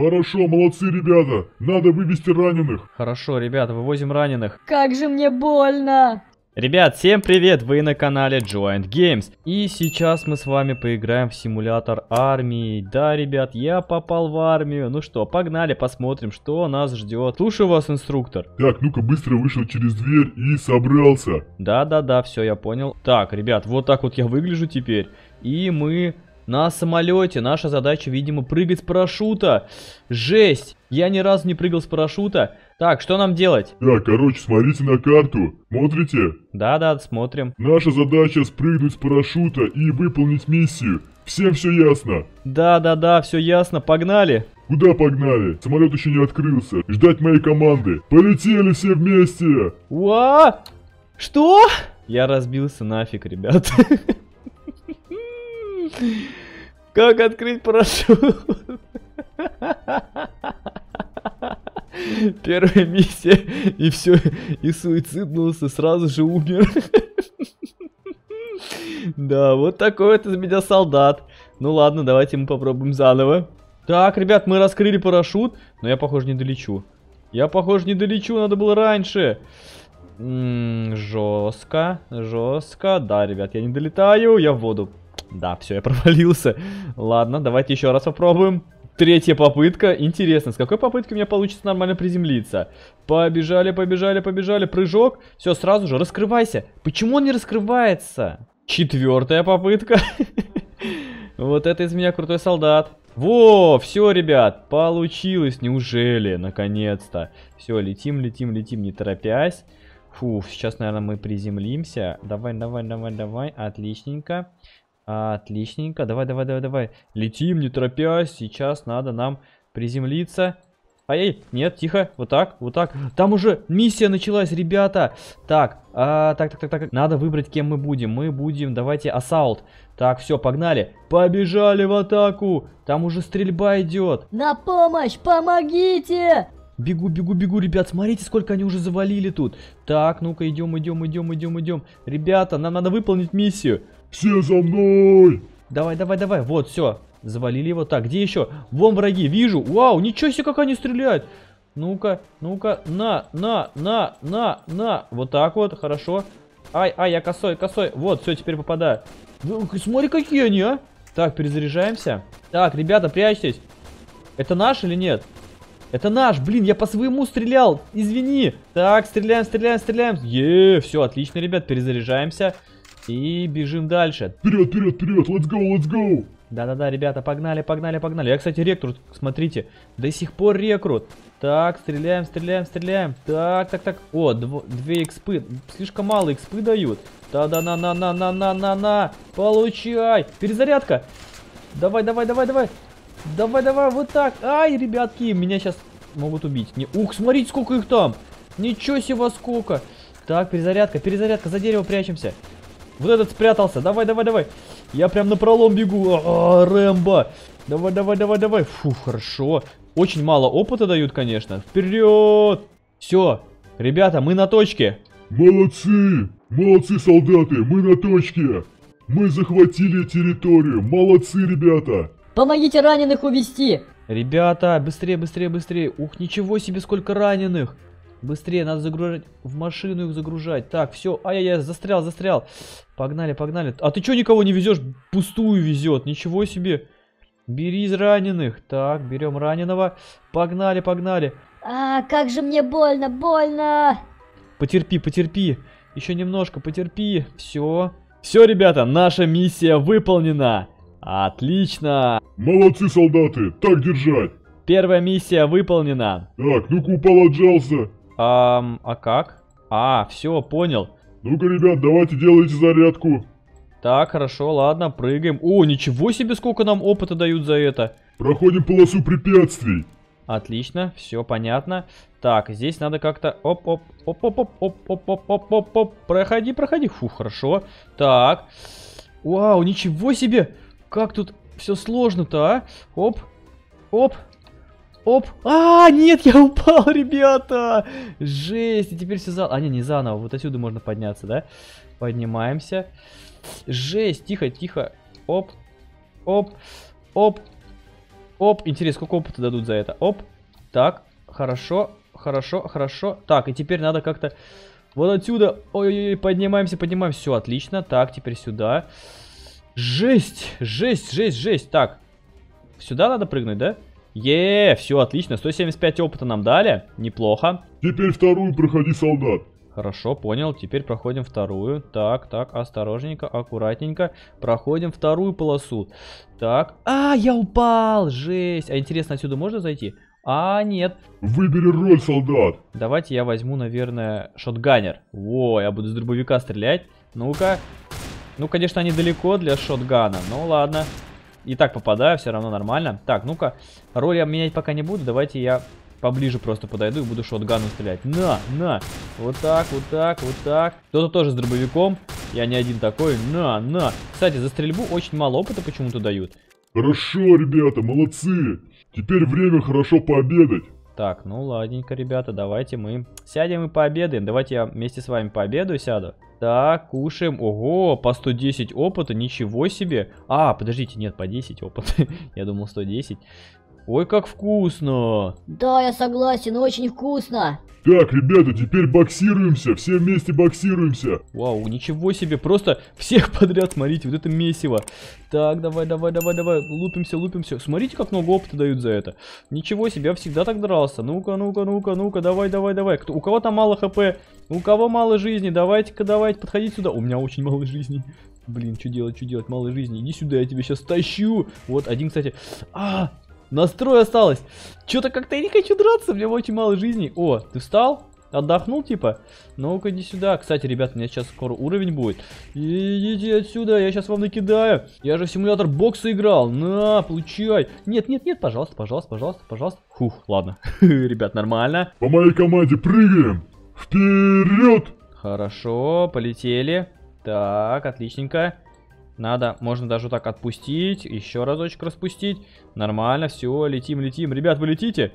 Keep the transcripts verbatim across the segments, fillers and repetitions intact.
Хорошо, молодцы, ребята. Надо вывести раненых. Хорошо, ребята, вывозим раненых. Как же мне больно. Ребят, всем привет, вы на канале Joint Games. И сейчас мы с вами поиграем в симулятор армии. Да, ребят, я попал в армию. Ну что, погнали, посмотрим, что нас ждет. Слушаю вас, инструктор. Так, ну-ка, быстро вышел через дверь и собрался. Да-да-да, все, я понял. Так, ребят, вот так вот я выгляжу теперь. И мы... на самолете. Наша задача, видимо, прыгать с парашюта. Жесть! Я ни разу не прыгал с парашюта. Так, что нам делать? Так, короче, смотрите на карту. Смотрите? Да-да, смотрим. Наша задача спрыгнуть с парашюта и выполнить миссию. Всем все ясно? Да-да-да, все ясно. Погнали. Куда погнали? Самолет еще не открылся. Ждать моей команды. Полетели все вместе. Уа! Что? Я разбился нафиг, ребят. Как открыть парашют? Первая миссия, и все, и суициднулся, сразу же умер. Да, вот такой вот из меня солдат. Ну ладно, давайте мы попробуем заново. Так, ребят, мы раскрыли парашют, но я, похоже, не долечу. Я, похоже, не долечу, надо было раньше. М-м, жестко, жестко. Да, ребят, я не долетаю, я в воду. Да, все, я провалился. Ладно, давайте еще раз попробуем. Третья попытка. Интересно, с какой попытки у меня получится нормально приземлиться? Побежали, побежали, побежали. Прыжок. Все, сразу же раскрывайся. Почему он не раскрывается? Четвертая попытка. Вот это из меня крутой солдат. Во, все, ребят, получилось. Неужели? Наконец-то. Все, летим, летим, летим, не торопясь. Фу, сейчас, наверное, мы приземлимся. Давай, давай, давай, давай. Отличненько. Отличненько. Давай, давай, давай, давай. Летим, не торопясь. Сейчас надо нам приземлиться. Ай-ай, нет, тихо. Вот так, вот так. Там уже миссия началась, ребята. Так, а, так, так, так, так. Надо выбрать, кем мы будем. Мы будем, давайте, ассаут. Так, все, погнали. Побежали в атаку. Там уже стрельба идет. На помощь, помогите! Бегу, бегу, бегу, ребят. Смотрите, сколько они уже завалили тут. Так, ну-ка, идем, идем, идем, идем, идем. Ребята, нам надо выполнить миссию. Все за мной! Давай, давай, давай. Вот, все. Завалили его. Так, где еще? Вон враги, вижу. Вау, ничего себе, как они стреляют. Ну-ка, ну-ка. На, на, на, на, на. Вот так вот, хорошо. Ай, ай, я косой, косой. Вот, все, теперь попадаю. Смотри, какие они, а. Так, перезаряжаемся. Так, ребята, прячьтесь. Это наш или нет? Это наш, блин, я по своему стрелял. Извини. Так, стреляем, стреляем, стреляем. Еее, все, отлично, ребят, перезаряжаемся. И бежим дальше. Вперед, вперед, вперед, let's go, let's go. Да-да-да, ребята, погнали, погнали, погнали. Я, кстати, рекрут, смотрите, до сих пор рекрут. Так, стреляем, стреляем, стреляем. Так, так, так, о, дв две экспы, слишком мало экспы дают. Да-да-на-на-на-на-на-на-на, получай, перезарядка. Давай, давай, давай, давай. Давай, давай, вот так. Ай, ребятки, меня сейчас могут убить. Не... Ух, смотрите, сколько их там. Ничего себе, сколько. Так, перезарядка, перезарядка, за дерево прячемся. Вот этот спрятался. Давай, давай, давай. Я прям на пролом бегу. А-а-а, Рэмбо. Давай, давай, давай, давай. Фу, хорошо. Очень мало опыта дают, конечно. Вперед. Все. Ребята, мы на точке. Молодцы. Молодцы, солдаты. Мы на точке. Мы захватили территорию. Молодцы, ребята. Помогите раненых увести. Ребята, быстрее, быстрее, быстрее. Ух, ничего себе, сколько раненых. Быстрее, надо загружать, в машину их загружать. Так, все, ай-яй-яй, застрял, застрял. Погнали, погнали. А ты что никого не везешь? Пустую везет, ничего себе. Бери из раненых. Так, берем раненого. Погнали, погнали. А, как же мне больно, больно. Потерпи, потерпи. Еще немножко, потерпи. Все. Все, ребята, наша миссия выполнена. Отлично. Молодцы, солдаты, так держать. Первая миссия выполнена. Так, ну-ка, упал, отжался. А, а как? А, все, понял. Ну-ка, ребят, давайте делайте зарядку. Так, хорошо, ладно, прыгаем. О, ничего себе, сколько нам опыта дают за это. Проходим полосу препятствий. Отлично, все понятно. Так, здесь надо как-то... Оп-оп-оп-оп-оп-оп-оп-оп-оп-оп-оп. Проходи, проходи. Фу, хорошо. Так. Вау, ничего себе. Как тут все сложно-то, а? Оп, оп. Оп. А, нет, я упал, ребята. Жесть. И теперь все заново. А, не, не заново. Вот отсюда можно подняться, да? Поднимаемся. Жесть. Тихо, тихо. Оп. Оп. Оп. Оп, интересно, сколько опыта дадут за это. Оп, так, хорошо, хорошо, хорошо. Так, и теперь надо как-то вот отсюда. Ой-ой-ой, поднимаемся, поднимаемся. Все, отлично. Так, теперь сюда. Жесть, жесть, жесть, жесть. Так, сюда надо прыгнуть, да? Еее, все, отлично. сто семьдесят пять опыта нам дали. Неплохо. Теперь вторую проходи, солдат. Хорошо, понял. Теперь проходим вторую. Так, так, осторожненько, аккуратненько. Проходим вторую полосу. Так. А, я упал! Жесть! А интересно, отсюда можно зайти? А, нет. Выбери роль, солдат. Давайте я возьму, наверное, шотганер. Во, я буду с дробовика стрелять. Ну-ка. Ну, конечно, они далеко для шотгана. Ну, ладно. И так попадаю, все равно нормально. Так, ну-ка. Роль я менять пока не буду. Давайте я... поближе просто подойду и буду шотганом стрелять. На, на. Вот так, вот так, вот так. Кто-то тоже с дробовиком. Я не один такой. На, на. Кстати, за стрельбу очень мало опыта почему-то дают. Хорошо, ребята, молодцы. Теперь время хорошо пообедать. Так, ну ладненько, ребята, давайте мы сядем и пообедаем. Давайте я вместе с вами пообедаю, сяду. Так, кушаем. Ого, по сто десять опыта, ничего себе. А, подождите, нет, по десять опыта. Я думал сто десять. Ой, как вкусно! Да, я согласен, очень вкусно! Так, ребята, теперь боксируемся, все вместе боксируемся! Вау, ничего себе, просто всех подряд, смотрите, вот это месиво! Так, давай, давай, давай, давай, лупимся, лупимся, смотрите, как много опыта дают за это! Ничего себе, я всегда так дрался, ну-ка, ну-ка, ну-ка, ну-ка, давай, давай, давай, кто, у кого там мало хп, у кого мало жизни, давайте-ка, давайте, подходите сюда, у меня очень мало жизни! Блин, что делать, что делать, мало жизни, иди сюда, я тебя сейчас тащу! Вот, один, кстати, а настрой осталось. Что-то как-то я не хочу драться, у меня очень мало жизни. О, ты встал? Отдохнул, типа? Ну-ка, иди сюда. Кстати, ребят, у меня сейчас скоро уровень будет. Идите отсюда, я сейчас вам накидаю. Я же в симулятор бокса играл. На, получай. Нет, нет, нет, пожалуйста, пожалуйста, пожалуйста, пожалуйста. Фух, ладно. Ребят, нормально. По моей команде прыгаем. Вперед! Хорошо, полетели. Так, отличненько. Надо, можно даже вот так отпустить, еще разочек распустить. Нормально, все, летим, летим. Ребят, вы летите?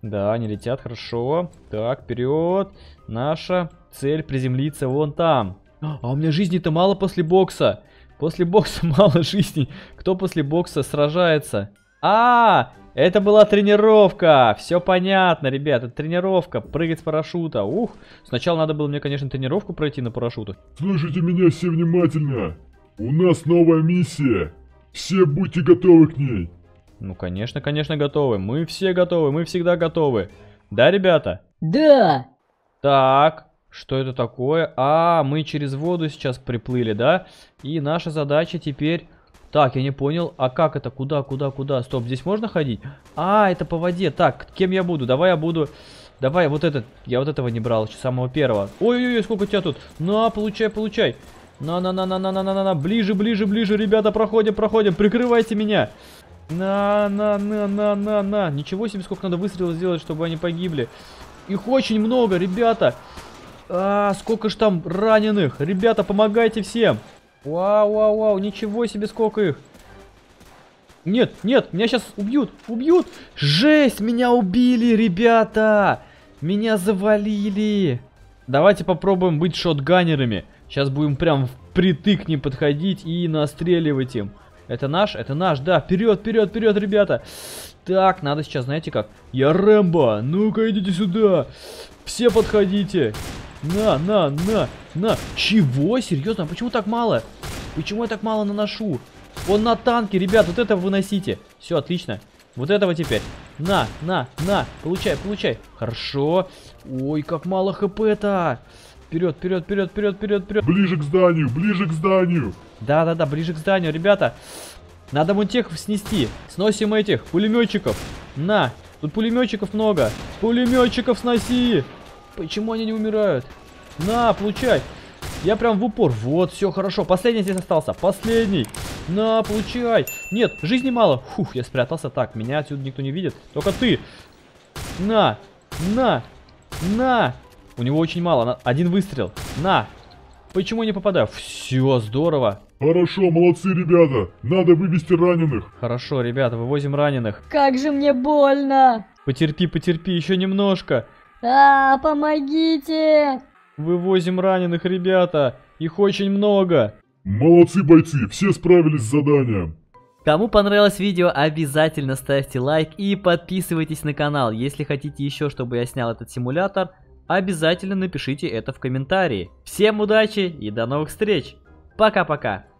Да, они летят, хорошо. Так, вперед. Наша цель приземлиться вон там. А у меня жизни-то мало после бокса. После бокса мало жизни. Кто после бокса сражается? А, это была тренировка. Все понятно, ребята, тренировка. Прыгать с парашюта. Ух, сначала надо было мне, конечно, тренировку пройти на парашютах. Слушайте меня все внимательно. У нас новая миссия. Все будьте готовы к ней. Ну, конечно, конечно, готовы. Мы все готовы, мы всегда готовы. Да, ребята? Да. Так, что это такое? А, мы через воду сейчас приплыли, да? И наша задача теперь... Так, я не понял, а как это? Куда, куда, куда? Стоп, здесь можно ходить? А, это по воде. Так, кем я буду? Давай я буду... Давай вот этот... Я вот этого не брал, самого первого. Ой-ой-ой, сколько у тебя тут? На, получай, получай. На-на-на-на-на-на-на-на-на, ближе, ближе, ближе, ребята, проходим, проходим, прикрывайте меня. На-на-на-на-на-на, ничего себе, сколько надо выстрелов сделать, чтобы они погибли. Их очень много, ребята. А, сколько ж там раненых, ребята, помогайте всем. Вау-вау-вау, ничего себе, сколько их. Нет, нет, меня сейчас убьют, убьют. Жесть, меня убили, ребята. Меня завалили. Давайте попробуем быть шотганерами. Сейчас будем прям впритык к ним подходить и настреливать им. Это наш? Это наш, да. Вперед, вперед, вперед, ребята. Так, надо сейчас, знаете как? Я Рэмбо, ну-ка идите сюда. Все подходите. На, на, на, на. Чего? Серьезно? Почему так мало? Почему я так мало наношу? Он на танке, ребят, вот это выносите. Все, отлично. Вот этого теперь. На, на, на. Получай, получай. Хорошо. Ой, как мало хп-то. Вперед, вперед, вперед, вперед, вперед, вперед. Ближе к зданию, ближе к зданию. Да-да-да, ближе к зданию, ребята. Надо вон тех снести. Сносим этих пулеметчиков. На, тут пулеметчиков много. Пулеметчиков сноси. Почему они не умирают? На, получай. Я прям в упор. Вот, все, хорошо. Последний здесь остался. Последний. На, получай. Нет, жизни мало. Фух, я спрятался. Так, меня отсюда никто не видит. Только ты. На, на, на. У него очень мало. Один выстрел. На. Почему я не попадаю? Все, здорово. Хорошо, молодцы, ребята. Надо вывести раненых. Хорошо, ребята, вывозим раненых. Как же мне больно. Потерпи, потерпи, еще немножко. А, помогите. Вывозим раненых, ребята. Их очень много. Молодцы, бойцы, все справились с заданием. Кому понравилось видео, обязательно ставьте лайк и подписывайтесь на канал. Если хотите еще, чтобы я снял этот симулятор, обязательно напишите это в комментарии. Всем удачи и до новых встреч. Пока-пока.